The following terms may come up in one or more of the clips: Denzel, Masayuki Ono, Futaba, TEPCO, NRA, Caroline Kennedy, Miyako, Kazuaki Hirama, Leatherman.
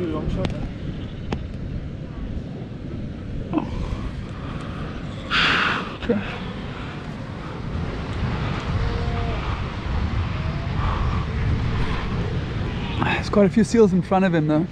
you long shot. Okay. There's quite a few seals in front of him though.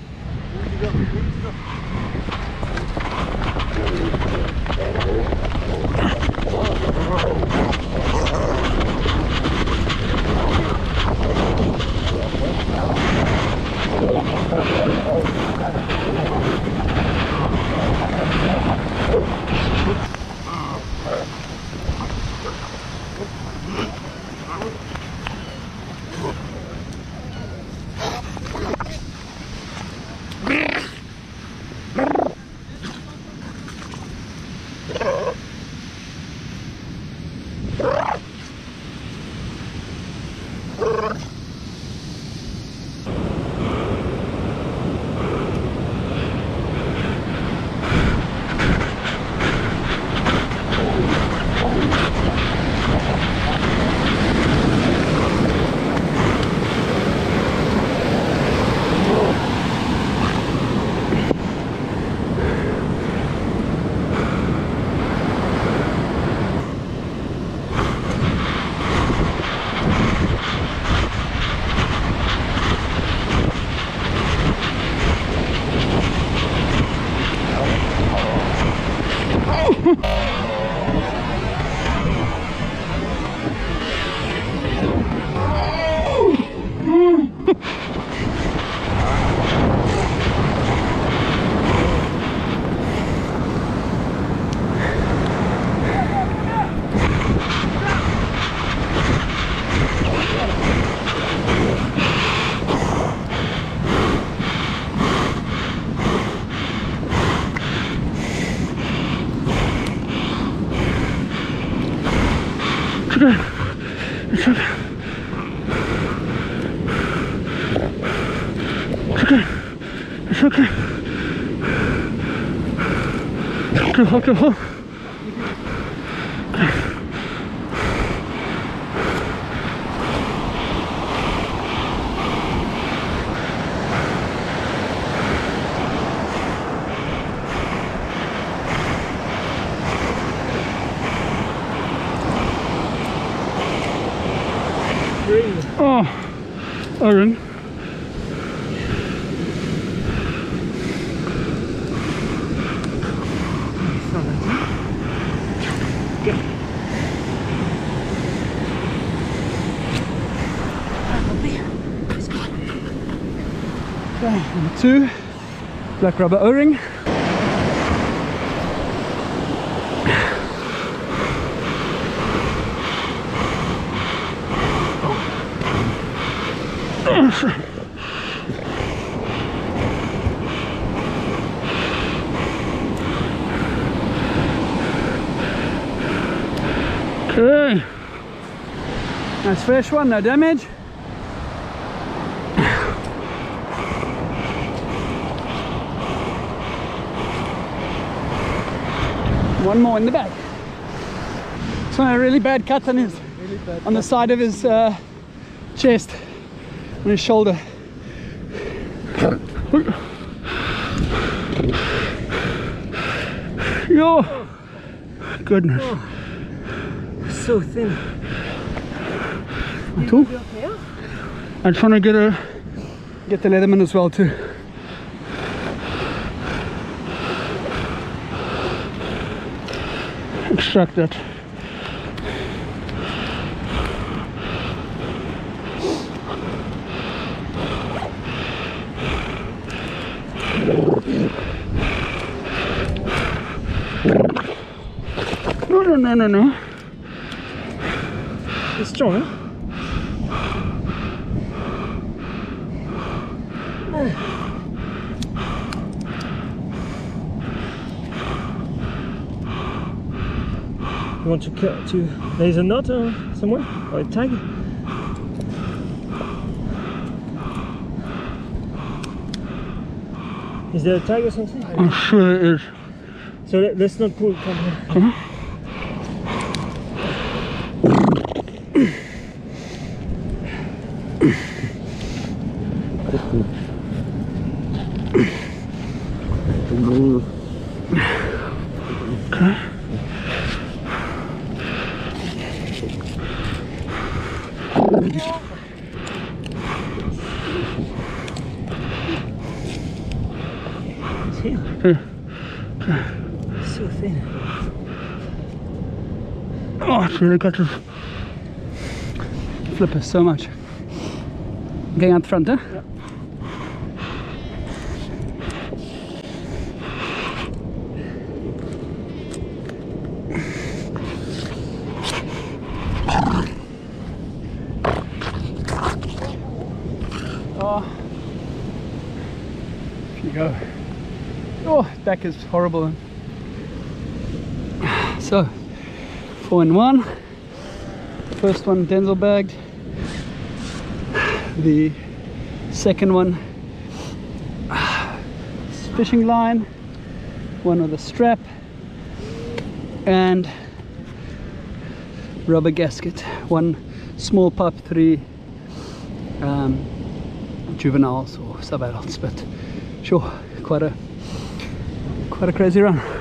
Oh, Aaron. Number two, black rubber O-ring. Okay, nice fresh one, no damage. One more in the back. So a really bad cut on his, on the side of his chest, on his shoulder. Oh, goodness. Oh, so thin. I'm trying to get the Leatherman as well too. Extract that. No, no, no, no, no. It's strong. Oh. Want to kill to there's a knot somewhere or a tag. Is there a tag or something? I'm sure it is. So let's not pull. Come here. Come on. So thin. Oh, it's really got to flip us so much. Going out the front, huh? Yeah. Back is horrible. So 4 in 1. First one Denzel bagged. The second one fishing line, one with a strap and rubber gasket. One small pup, 3 juveniles or sub-adults, but sure, quite a crazy run.